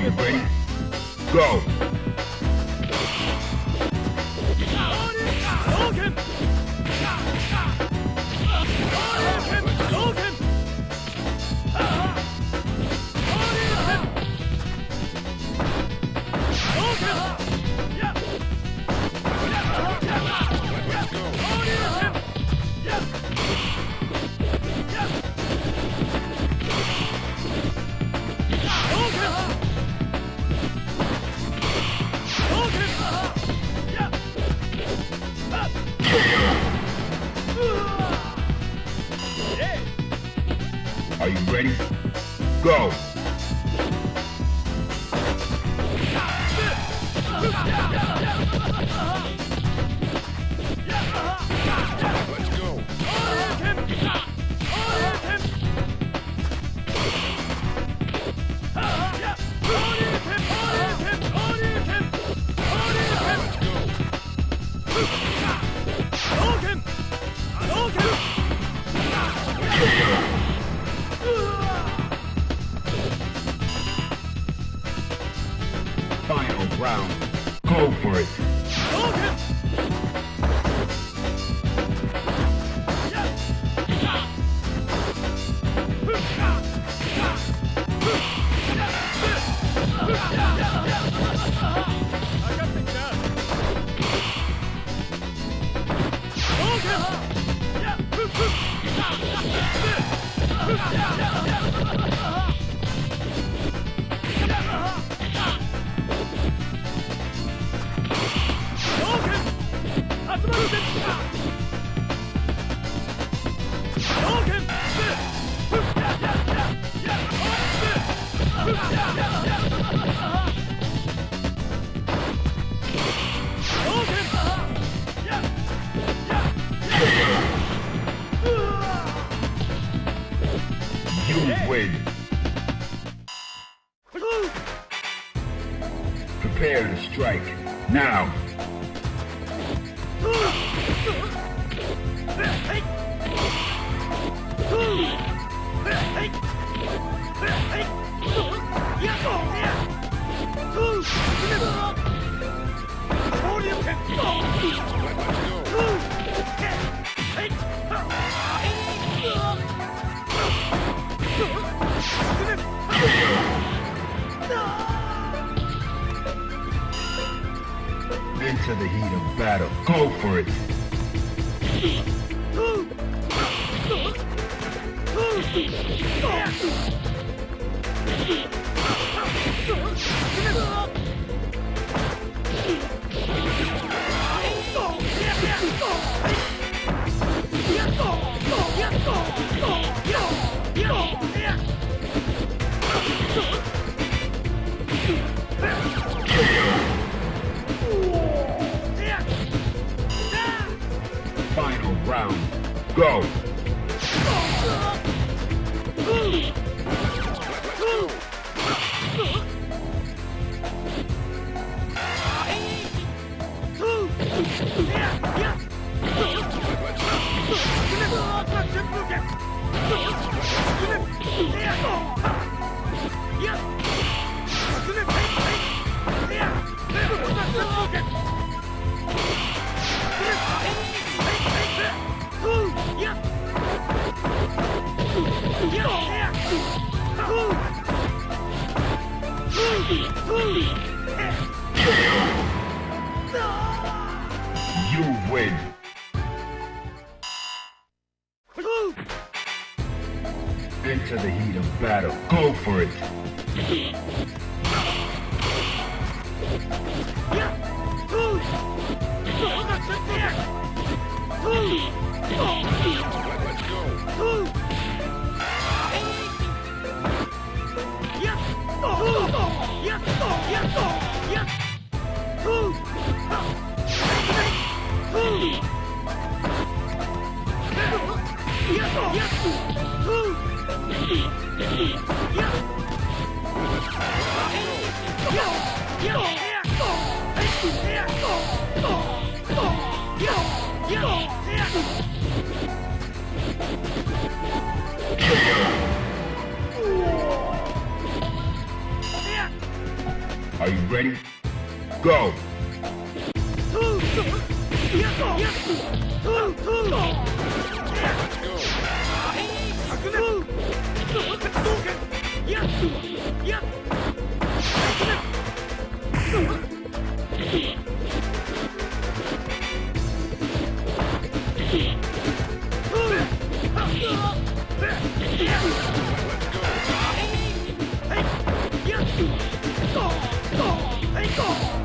Are you ready? Go! Are you ready? Go! Let's go! Final round. Go for it. I got the gun. You win. Prepare to strike now. Into the heat of battle. Go for it. Final round. Go! You win. Into the heat of battle. Go for it. Let's go. Are you ready? Go! Let's go!